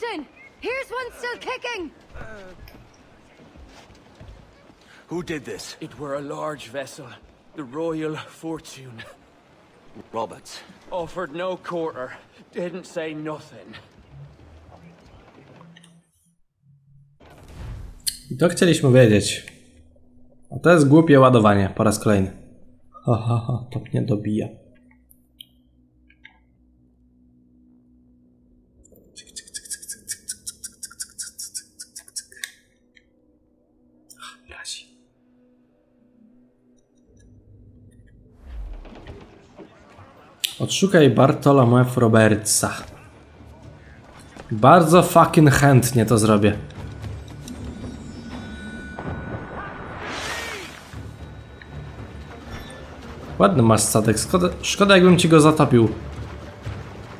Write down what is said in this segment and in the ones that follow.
Captain! Here's one still kicking! Who did this? It were a large vessel. The Royal Fortune. Roberts. Offered no quarter. Didn't say nothing. I to chcieliśmy wiedzieć. A to jest głupie ładowanie, po raz kolejny. Haha, to mnie dobija. Odszukaj Bartholomew Robertsa. Bardzo fucking chętnie to zrobię. Ładny masz statek. Szkoda jakbym ci go zatopił.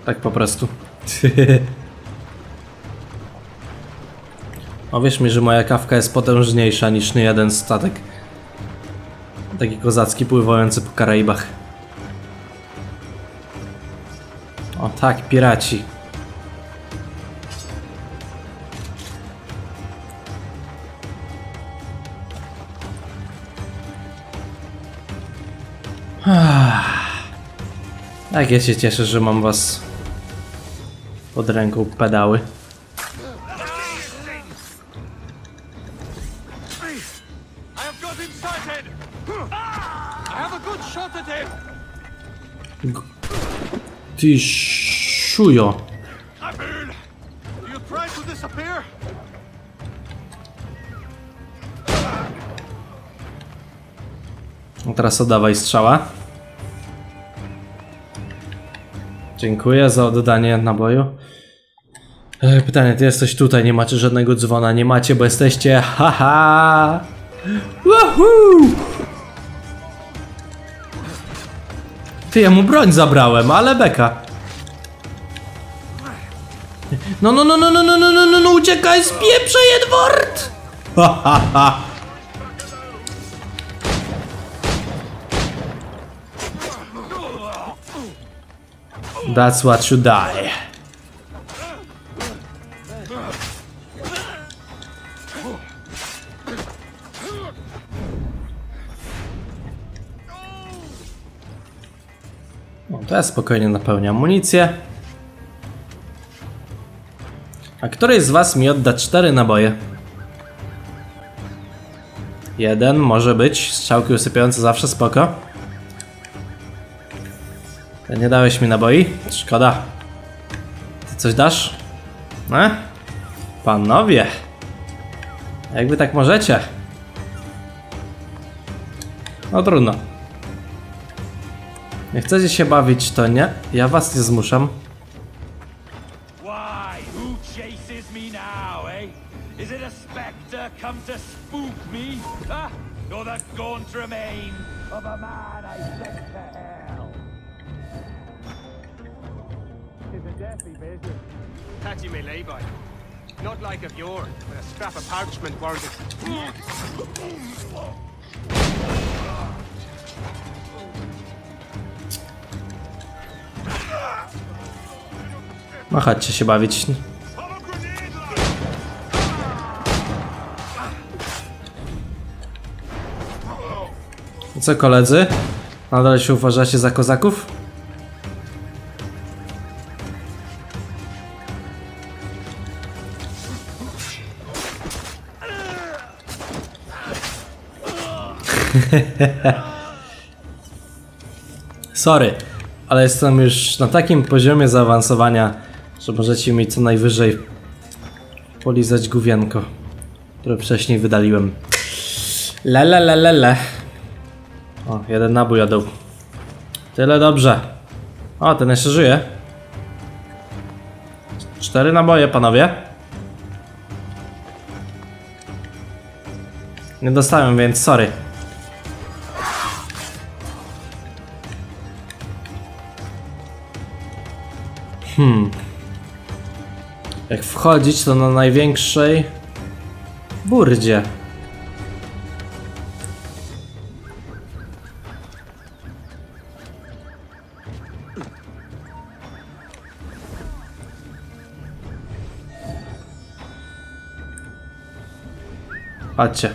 Tak po prostu. O, wierz mi, że moja kawka jest potężniejsza niż niejeden statek. Taki kozacki pływający po Karaibach. O tak, piraci. Tak, ja się cieszę, że mam was pod ręką, pedały. Ty szujo. No teraz oddawaj strzała. Dziękuję za oddanie naboju. Pytanie, ty jesteś tutaj, nie macie żadnego dzwona, nie macie, bo jesteście... Haha! Wahoo! Ty, ja mu broń zabrałem, ale beka. No, uciekaj, spieprzaj, Edward! Hahaha! That's what you die. No, to ja spokojnie napełniam amunicję. A któryś z was mi odda 4 naboje? Jeden może być. Strzałki usypiające zawsze spoko. Nie dałeś mi naboi? Szkoda. Ty coś dasz? Panowie! Jakby tak możecie? No trudno. Nie chcecie się bawić, to nie. Ja was nie zmuszam. No chodźcie się bawić. I co, koledzy? Nadal się uważacie za kozaków? Sorry, ale jestem już na takim poziomie zaawansowania, że możecie mi co najwyżej polizać gówienko, które wcześniej wydaliłem. La. O, jeden nabój jadł. Tyle dobrze. O, ten jeszcze żyje. 4 naboje, panowie. Nie dostałem, więc sorry. Jak wchodzić, to na największej burdzie. Chodźcie.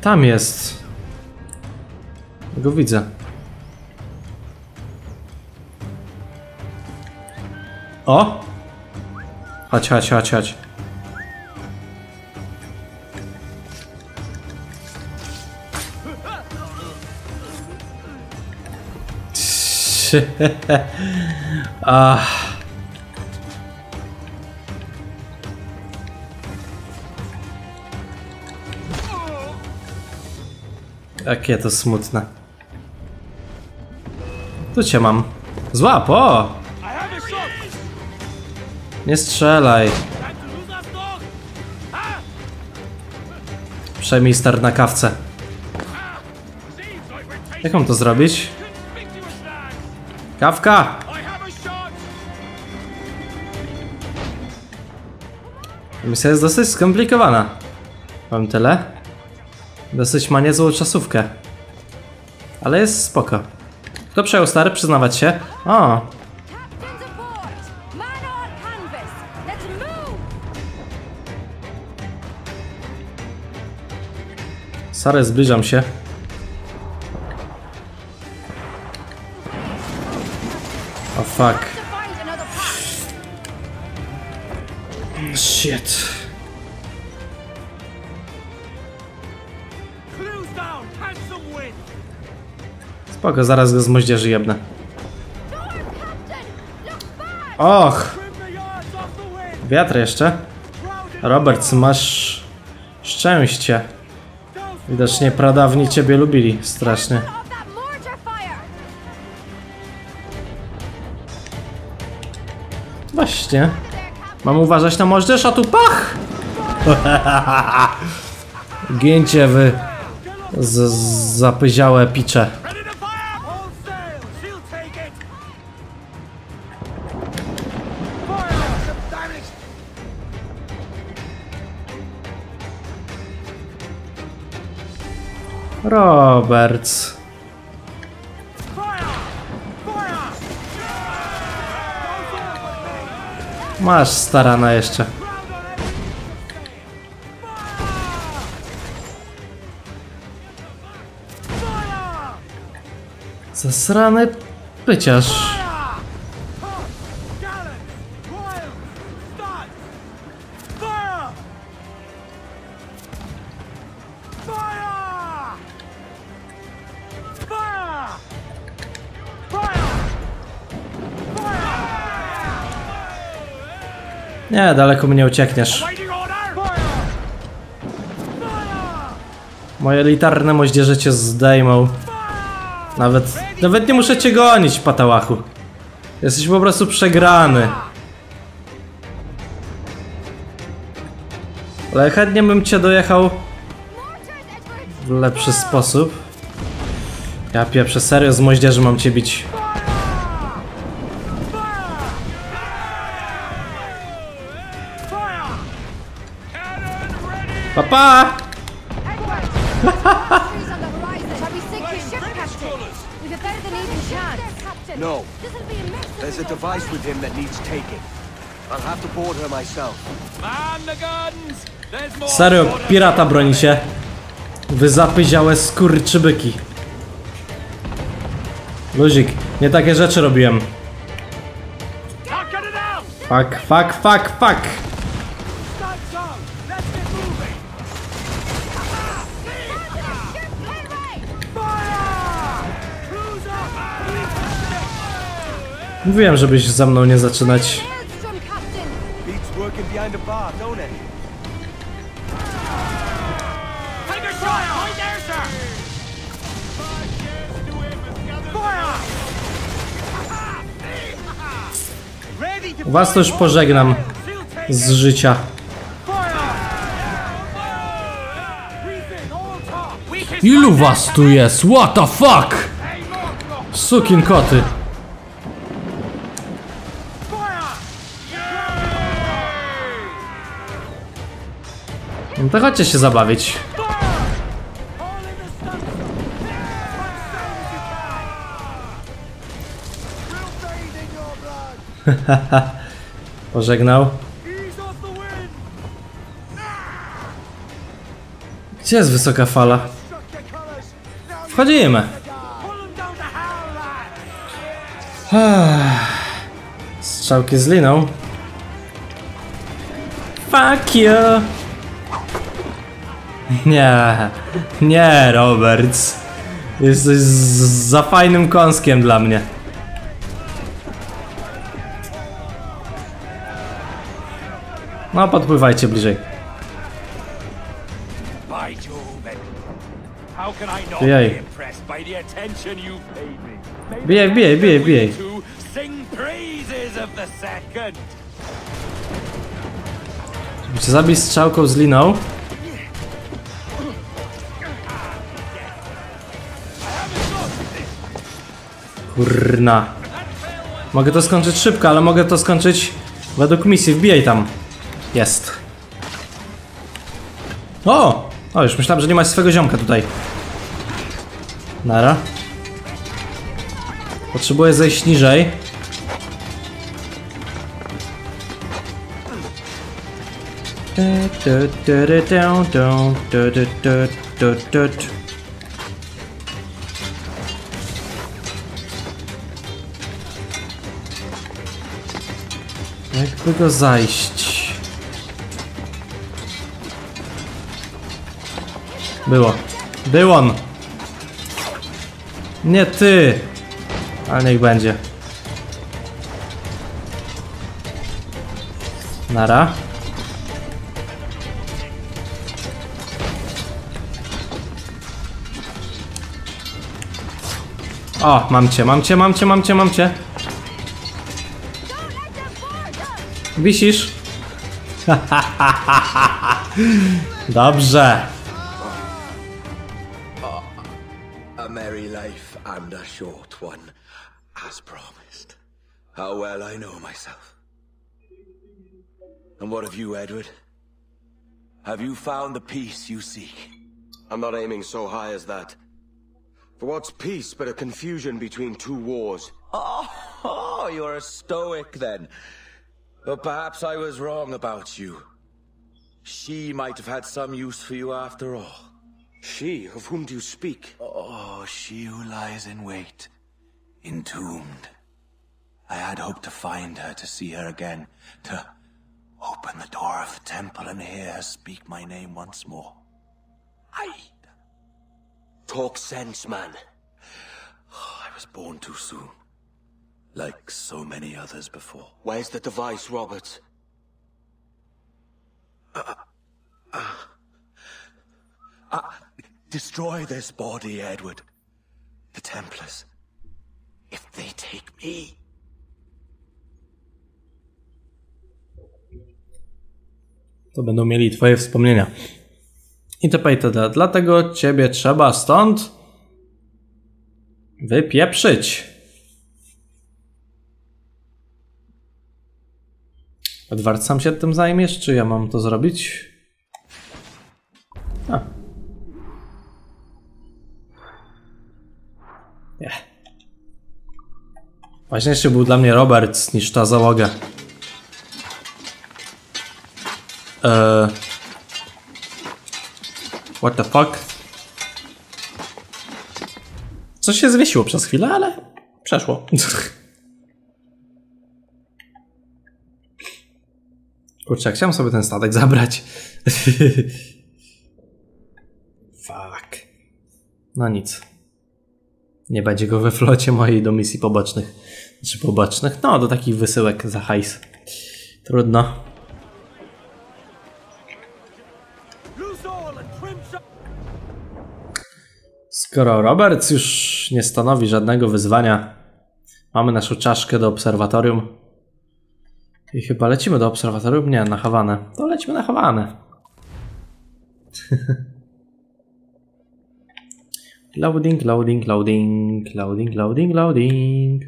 Tam jest. Go widzę. O! Chodź, chodź, chodź, chodź. Ach. Jakie to smutne. Tu cię mam. Złap, o! Nie strzelaj. Przejmij ster na kawce. Jak mam to zrobić? Kawka! Misja jest dosyć skomplikowana. Mam tyle. Dosyć ma niezłą czasówkę. Ale jest spoko. Kto przejął stary? Przyznawać się. O! Sorry, zbliżam się. O fuck. Shit. Spoko, zaraz go z moździerzy jebnę. Och. Wiatr jeszcze. Roberts, masz szczęście. Widocznie pradawni ciebie lubili strasznie. Właśnie. Mam uważać na moździerz, a tu pach! Gięcie wy zapyziałe picze. Roberts. Masz starana jeszcze. Zasrany pyciarz. Nie, daleko mnie uciekniesz. Moje elitarne moździerze cię zdejmą. Nawet nie muszę cię gonić, patałachu. Jesteś po prostu przegrany. Ale chętnie bym cię dojechał w lepszy sposób. Ja pieprzę, serio z moździerzy mam cię bić. Papa! No. There's a device with him that needs taking. I'll have to board her myself. Man the guns. There's more. Serio, pirata broni się. Wy zapyziałe skurczybyki. Luzik, nie takie rzeczy robiłem. Fuck, fuck, fuck, fuck. Mówiłem, żebyś za mną nie zaczynać. Was to już pożegnam z życia. Ilu was tu jest? What the fuck? Sukin koty. No to chodźcie się zabawić. pożegnał. Gdzie jest wysoka fala? Wchodzimy. Strzałki z liną. Fuck you! Nie, nie, Roberts. Jesteś za fajnym kąskiem dla mnie. No, podpływajcie bliżej. Bijaj. Bijaj, bijaj, bijaj, bijaj. Żeby cię zabić strzałką z liną. Kurna. Mogę to skończyć szybko, ale mogę to skończyć według misji. Wbijaj tam. Jest. O! O, już myślałem, że nie masz swego ziomka tutaj. Nara. Potrzebuję zejść niżej. Jakby go zajść? Było. Był on. Nie ty. Ale niech będzie. Nara. O, mam cię, mam cię, mam cię, mam cię, mam cię. Wisisz? Dobrze. A merry life and a short one, as promised. How well I know myself. And what of you, Edward? Have you found the peace you seek? I'm not aiming so high as that. For what's peace but a confusion between two wars? Oh, you're a stoic then. But perhaps I was wrong about you. She might have had some use for you after all. She, of whom do you speak? Oh, she who lies in wait, entombed. I had hoped to find her, to see her again, to open the door of the temple and hear her speak my name once more. Talk sense, man. Oh, I was born too soon. Like so many others before. Where's the device, Robert? Destroy this body, Edward. The Templars. If they take me... To będą mieli twoje wspomnienia. Itp. Dlatego ciebie trzeba stąd... wypieprzyć. Edward, sam się tym zajmiesz, czy ja mam to zrobić? A. Nie. Ważniejszy był dla mnie Roberts niż ta załoga. What the fuck? Coś się zwiesiło przez chwilę, ale przeszło. Kurczę, chciałem sobie ten statek zabrać. Fuck. No nic. Nie będzie go we flocie mojej do misji pobocznych. Czy pobocznych? No, do takich wysyłek za hajs. Trudno. Skoro Roberts już nie stanowi żadnego wyzwania, mamy naszą czaszkę do obserwatorium. I chyba lecimy do obserwatorium? Nie, na Hawanę. To lecimy na Hawanę. Loading, loading, loading, loading, loading, loading.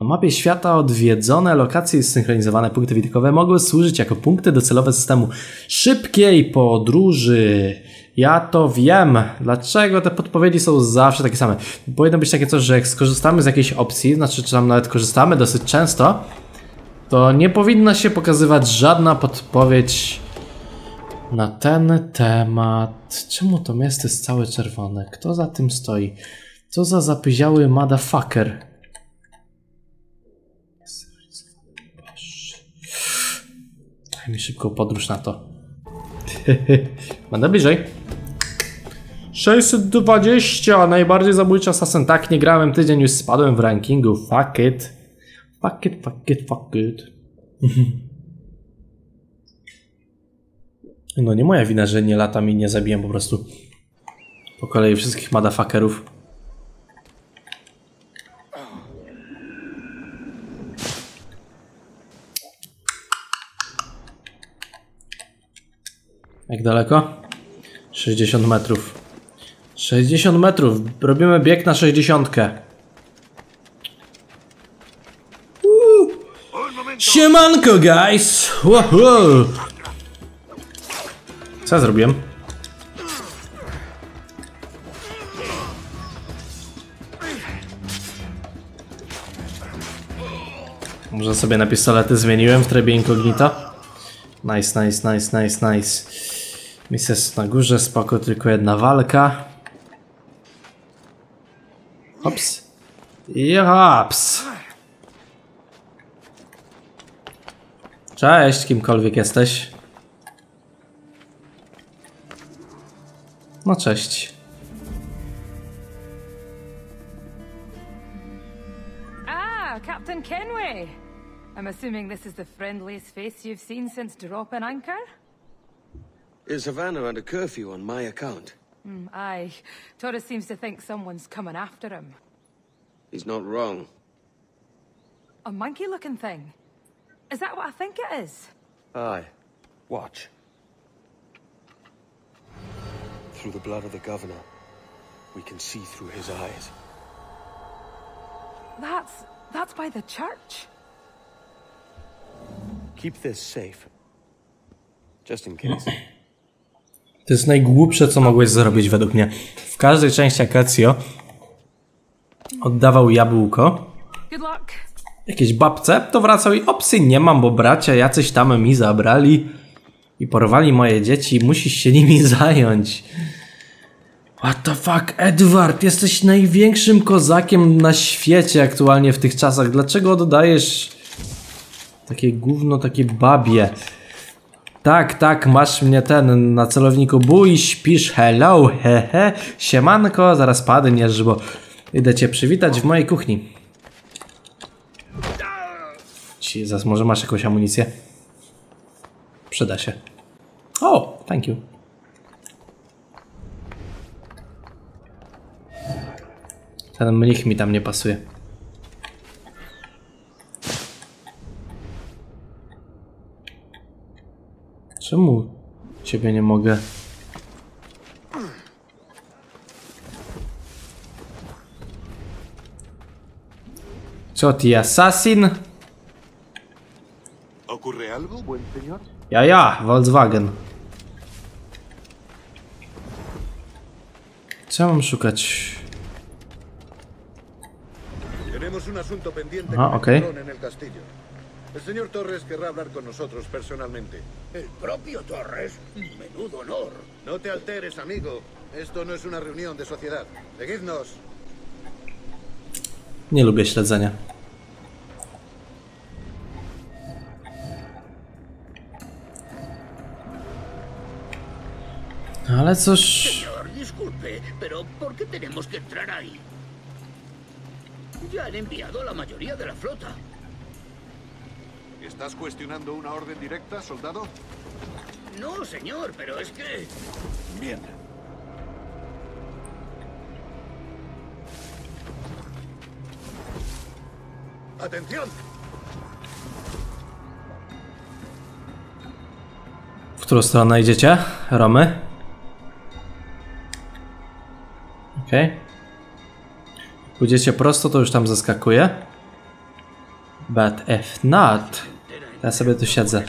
Na mapie świata odwiedzone lokacje i zsynchronizowane punkty widokowe mogą służyć jako punkty docelowe systemu szybkiej podróży. Ja to wiem. Dlaczego te podpowiedzi są zawsze takie same? Powinno być takie coś, że jak skorzystamy z jakiejś opcji, znaczy czy tam nawet korzystamy dosyć często, to nie powinna się pokazywać żadna podpowiedź na ten temat. Czemu to miasto jest całe czerwone? Kto za tym stoi? Co za zapyziały motherfucker? Daj mi szybko podróż na to. Będę bliżej. 620, najbardziej zabójczy asasyn. Tak, nie grałem tydzień, już spadłem w rankingu. Fuck it. Fuck it, fuck it, fuck it. No nie moja wina, że nie latam i nie zabiłem po prostu po kolei wszystkich motherfuckerów. Jak daleko? 60 metrów. 60 metrów. Robimy bieg na 60-kę. Siemanko, guys! Wow. Co ja zrobiłem? Może sobie na pistolety zmieniłem w trybie incognita? Nice, nice, nice, nice, nice. Misja jest na górze, spoko, tylko jedna walka. Hops. I hops. Cześć, kimkolwiek jesteś. No cześć. Ah, Captain Kenway. I'm assuming this is the friendliest face you've seen since dropping anchor? Is Havana under curfew on my account? Aye. Torres seems to think someone's coming after him. He's not wrong. A monkey-looking thing? Is that what I think it is? Aye. Watch. Through the blood of the governor, we can see through his eyes. That's by the church. Keep this safe. Just in case. To jest najgłupsze, co mogłeś zrobić według mnie. W każdej części Akacjo oddawał jabłko jakieś babce, to wracał i opcji nie mam, bo bracia jacyś tam mi zabrali i porwali moje dzieci, musisz się nimi zająć. What the fuck, Edward, jesteś największym kozakiem na świecie aktualnie w tych czasach. Dlaczego oddajesz takie gówno, takie babie? Tak, tak, masz mnie ten na celowniku, bój, śpisz, hello, hehe, siemanko, zaraz padniesz, bo idę cię przywitać w mojej kuchni. Jezus, może masz jakąś amunicję? Przyda się. O, thank you. Ten mnich mi tam nie pasuje. Czemu ciebie nie mogę? Co ty, asasin? Ja, Volkswagen. Co mam szukać? A, okej. El señor Torres querrá hablar con nosotros personalmente. El propio Torres, menudo honor. No te alteres, amigo. Esto no es una reunión de sociedad. Seguidnos. Nie lubię śledzenia. Ale cóż. Señor, disculpe, pero ¿por qué tenemos que entrar ahí? Ya han enviado la mayoría de la flota. ¿Estás cuestionando una orden directa, soldado? No, señor, pero es que... Bien. ¡Atención! ¿W którą stronę idziecie, Romy? Okej. Pójdziecie prosto, to już tam zaskakuje. But if not... Ja sobie tu siedzę.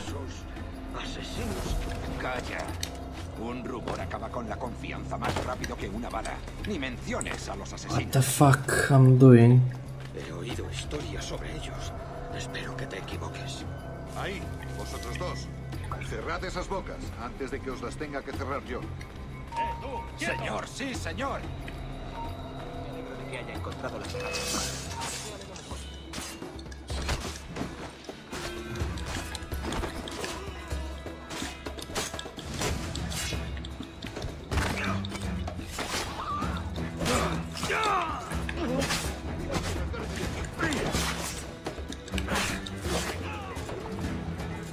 What the fuck I'm doing? Espero que te equivoques. Ahí, vosotros dos. Cerrad esas bocas antes de que os las tenga que cerrar yo. Tú, señor, sí, señor. Me alegro de que haya encontrado las armas.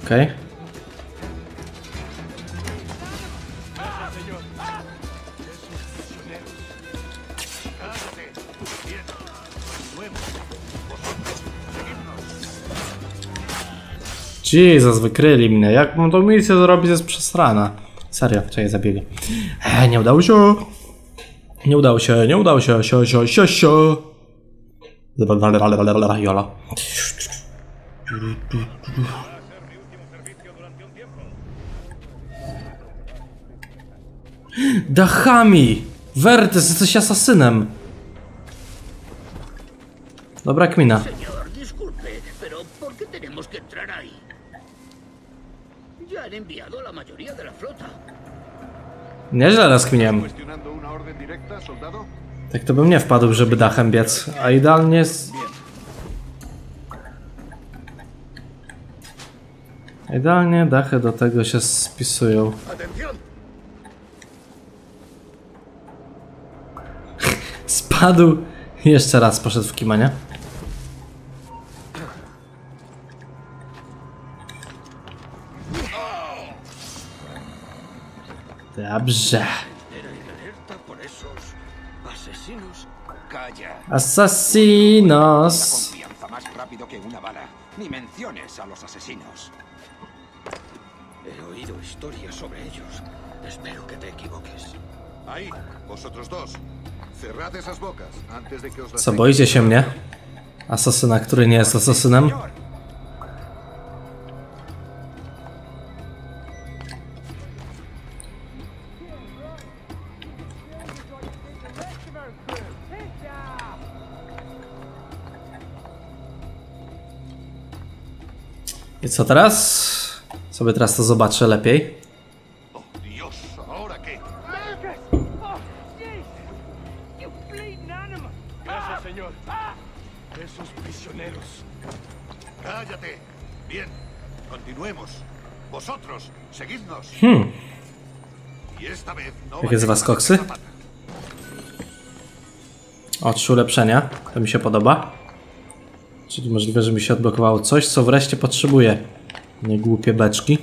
Okay. Jesus, wykryli mnie. Jak mam tą misję zrobić, jest przesrana. Serio, wczoraj zabili. Nie udało się. Nie udało się, nie udało się. Jola. Dachami! Vertez, jesteś asasynem! Dobra kmina. Señor, disculpe, pero ¿por qué tenemos que entrar ahí? Ya han enviado la mayoría de la flota. Nieźle rozkminiam. Tak to bym nie wpadł, żeby dachem biec, a idealnie jest... Idealnie dachy do tego się spisują. Spadł. Jeszcze raz poszedł w kimanie. Dobrze. Asesinos. Ni menciones a los asesinos. He oído historias sobre ellos. Espero que te equivoques. Ahí, vosotros dos. Cerrad esas bocas antes de que os las... Co, boicie się mnie? Asasyna, który nie jest asasynem? I co teraz? Sobie teraz to zobaczę lepiej. Jakie z was koksy? O, 3 ulepszenia. To mi się podoba. Czyli możliwe, że mi się odblokowało coś, co wreszcie potrzebuję. Nie głupie beczki.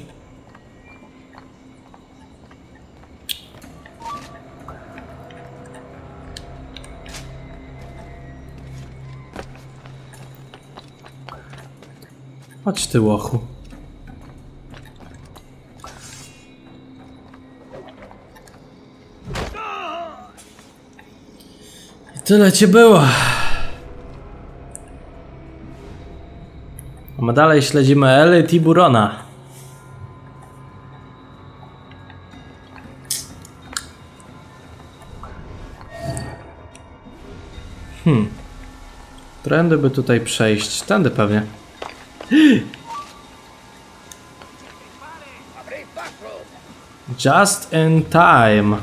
Chodź ty, łochu. I tyle cię było. A my dalej śledzimy El Tiburona. Trendy by tutaj przejść. Tędy pewnie. Just in time.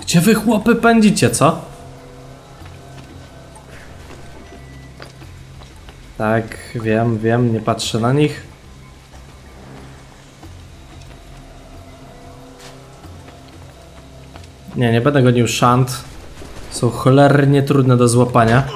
Gdzie wy chłopy pędzicie, co? Tak, wiem, nie patrzę na nich. Nie będę gonił szant. Są cholernie trudne do złapania.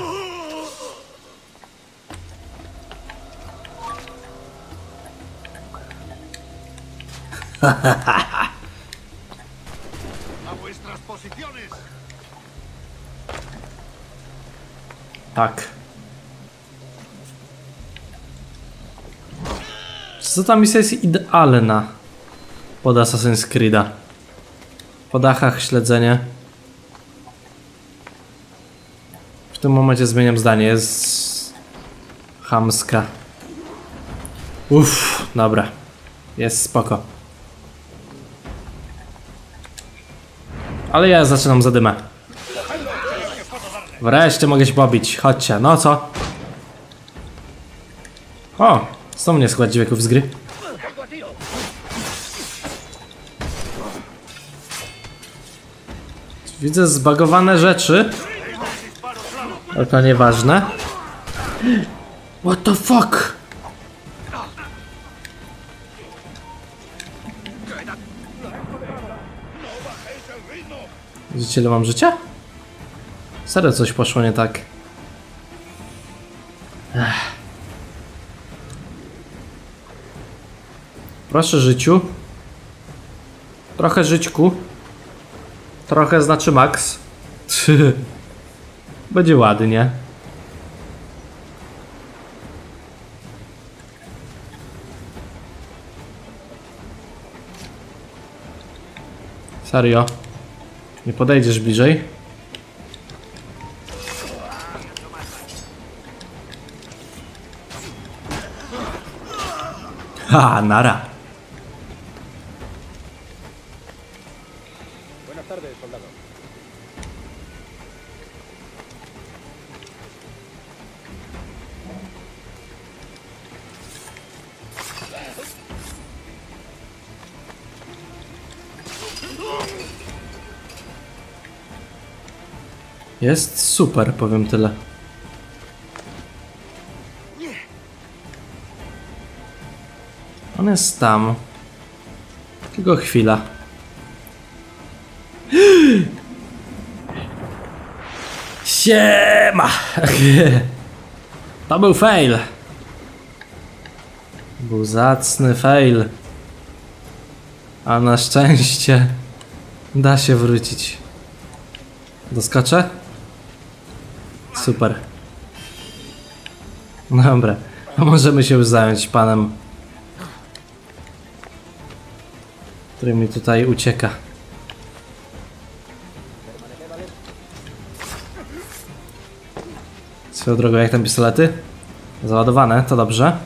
Tak. Co ta misja jest idealna pod Assassin's Creed'a. Po dachach śledzenie. W tym momencie zmieniam zdanie, jest... chamska. Uff, dobra. Jest spoko. ale ja zaczynam zadymę. Wreszcie mogę się pobić, chodźcie, no co? O, co mnie składa dźwięków z gry? Widzę zbagowane rzeczy, ale to nieważne. What the fuck? Widzicie, ile mam życia? Serio coś poszło nie tak. Proszę życiu. Trochę żyćku. Trochę znaczy max. Będzie ładnie. Serio. Nie podejdziesz bliżej. Ha, nara. Jest super, powiem tyle. On jest tam. Tylko chwila. Siema! To był fail. Był zacny fail. A na szczęście da się wrócić. Doskoczę? Super. Dobra, a możemy się już zająć panem, który mi tutaj ucieka. Swoją drogą, jak tam pistolety? Załadowane, to dobrze.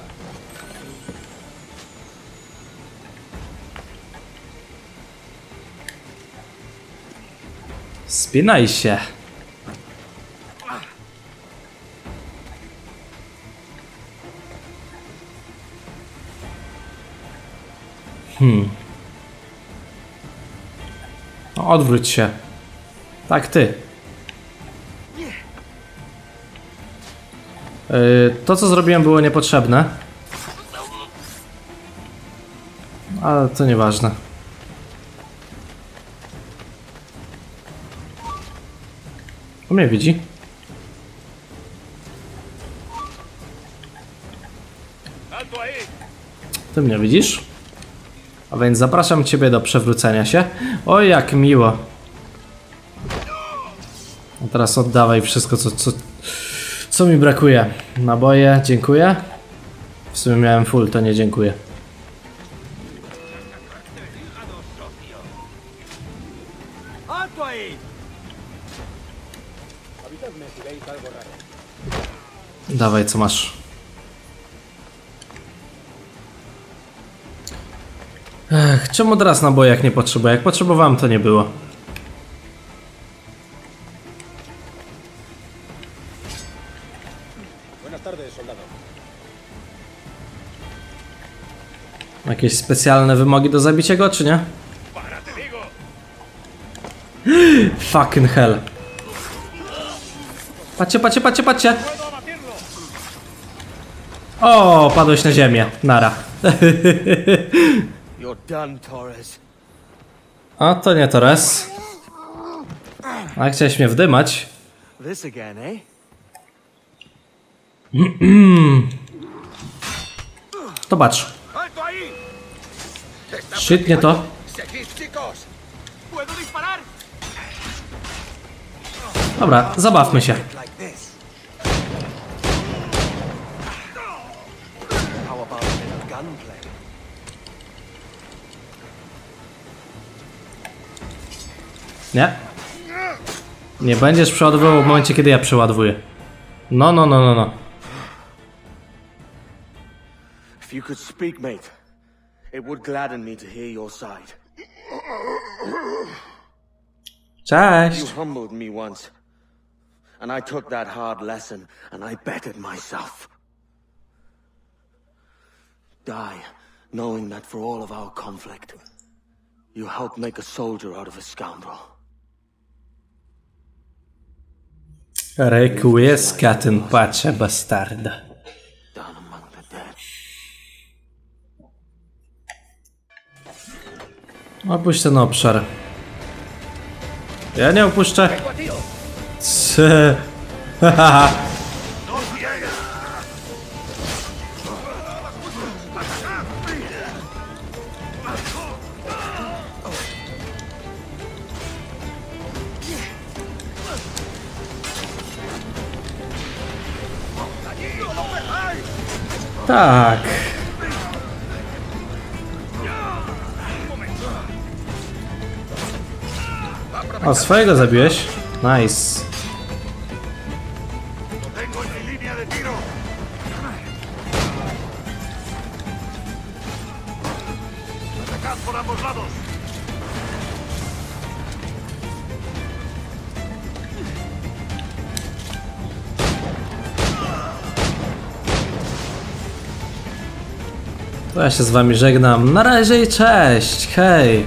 Spinaj się. No, odwróć się. Tak, ty. To, co zrobiłem, było niepotrzebne. Ale to nieważne. On mnie widzi. Ty mnie widzisz? A więc zapraszam ciebie do przewrócenia się. O, jak miło. A teraz oddawaj wszystko, co mi brakuje. Naboje, dziękuję. W sumie miałem full, to nie dziękuję. Dawaj, co masz. Ech, czemu teraz naboje, jak nie potrzebuję? Jak potrzebowałem, to nie było. Jakieś specjalne wymogi do zabicia go, czy nie? Fucking hell. Patrzcie, patrzcie, patrzcie, patrzcie! O, padłeś na ziemię. Nara. A to nie Torres. A chciałeś mnie wdymać. To patrz. Świetnie to. Dobra, zabawmy się. Nie? Nie będziesz przeładowywał w momencie, kiedy ja przeładowuję. No, no, no, no, no. If you could speak, mate, it would gladden me to hear your side. Cześć. You humbled me once, and I took that hard lesson, and I bettered myself. Die, knowing that for all of our conflict, you helped make a soldier out of a scoundrel. Requiescat in pace, bastarda. Down among the dead. Opuść ten obszar. Ja nie opuszczę. Tak. O, swojego zabiłeś? Nice. Ja się z wami żegnam. Na razie i cześć. Hej.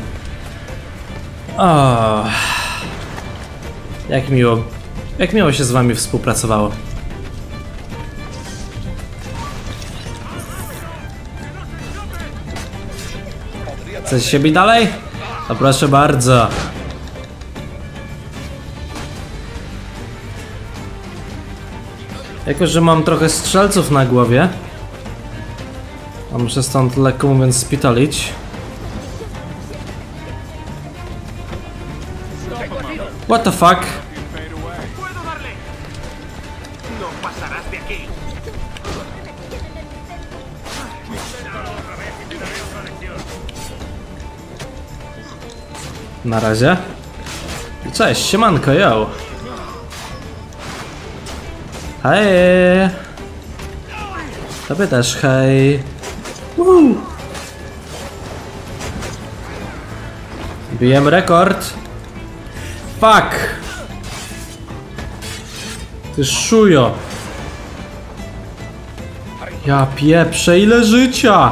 O, jak miło. Jak miło się z wami współpracowało. Chcecie się bić dalej? No proszę bardzo. Jako że mam trochę strzelców na głowie, a muszę stąd lekko mówiąc spitalić. What the fuck? Na razie. Cześć, siemanko, yo. Hej. Tobie też hej. Woo. Bijemy rekord. Fuck. Ty szujo. Ja pieprzę, ile życia.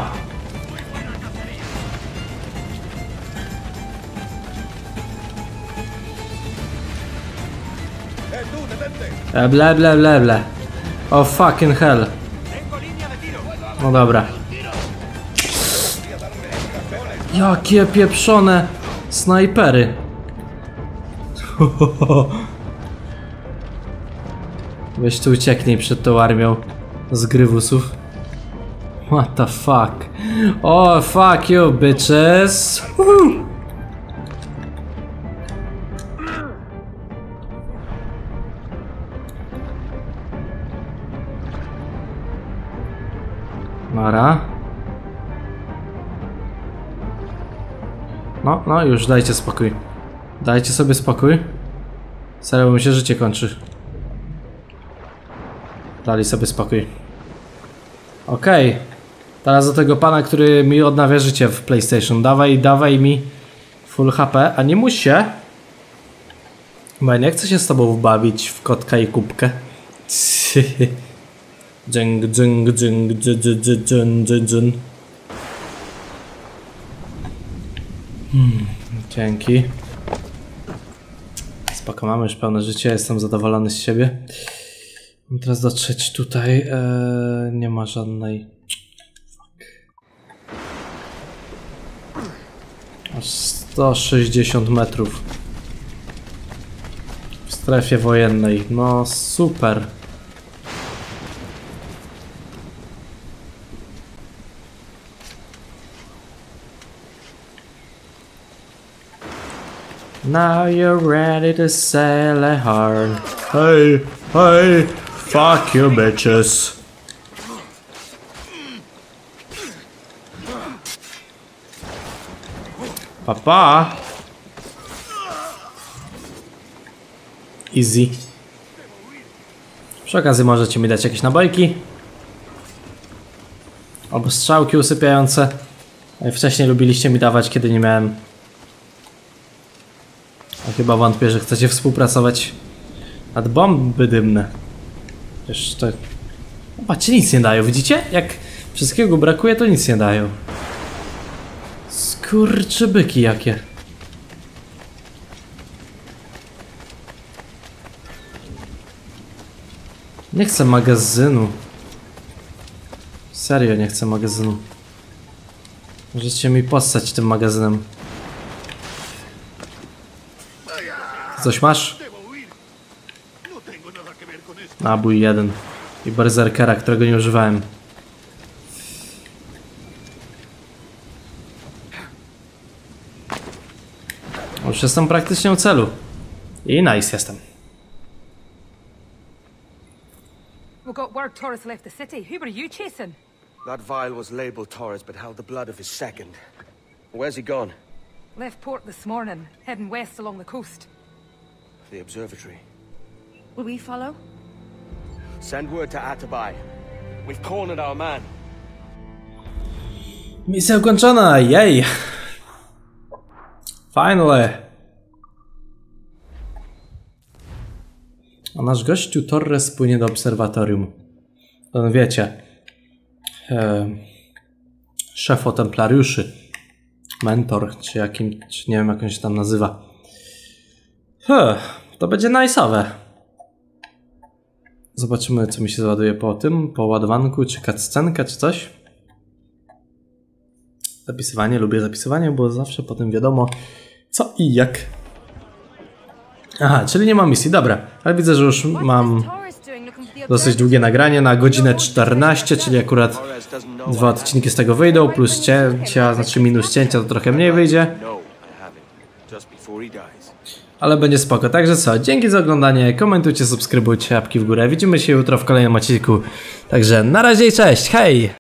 Ble, ble, ble, ble. Oh fucking hell. No dobra. Jakie pieprzone snajpery. Weź tu ucieknij przed tą armią zgrywusów. What the fuck. Oh fuck you bitches. Mara. No, no już, dajcie spokój. Dajcie sobie spokój. Serio, bo mi się życie kończy. Dali sobie spokój. Okej. Okay. Teraz do tego pana, który mi odnawia życie w PlayStation. Dawaj, dawaj mi full HP, a nie musi. Bo ja nie chcę się z tobą bawić w kotka i kubkę. Dżing, dżing, dżing, dżing, dżing, dżing, dżing. Dzięki. Spoko, mamy już pełne życie, jestem zadowolony z siebie. Mam teraz dotrzeć tutaj, nie ma żadnej... Fuck. Aż 160 metrów. W strefie wojennej, no super. Now you're ready to sail a horn. Hey, hey, fuck you bitches. Papa. Easy. Przy okazji możecie mi dać jakieś nabojki. Albo strzałki usypiające. Wcześniej lubiliście mi dawać, kiedy nie miałem. Chyba wątpię, że chcecie współpracować nad bomby dymne. Przecież to... Patrzcie, nic nie dają, widzicie? Jak wszystkiego brakuje, to nic nie dają. Skurczybyki jakie. Nie chcę magazynu. Serio nie chcę magazynu. Możecie mi postać tym magazynem. Coś masz? Nabój jeden. I berserkera, którego nie używałem. Już jestem praktycznie u celu. I nice jestem. We got word Torres left the city. Who were you chasing? That vial was labeled Torres, but held the blood of his second. Where's he gone? Left port this morning, heading west along the coast. The observatory. Will we follow? Send word to Attabai. We've cornered our man. Misja ukończona, jej! Finally! A nasz gościu Torres płynie do obserwatorium. No wiecie, szefo templariuszy, mentor, czy jakim, czy nie wiem jak on się tam nazywa. To będzie najsowe. Zobaczymy, co mi się załaduje po tym, po ładowanku, czy cutscenka, czy coś. Zapisywanie, lubię zapisywanie, bo zawsze potem wiadomo co i jak. Aha, czyli nie ma misji, dobra, ale widzę, że już mam dosyć długie nagranie na godzinę 14, czyli akurat dwa odcinki z tego wyjdą, plus cięcia, znaczy minus cięcia to trochę mniej wyjdzie. Ale będzie spoko, także co, dzięki za oglądanie, komentujcie, subskrybujcie, łapki w górę, widzimy się jutro w kolejnym odcinku, także na razie i cześć, hej!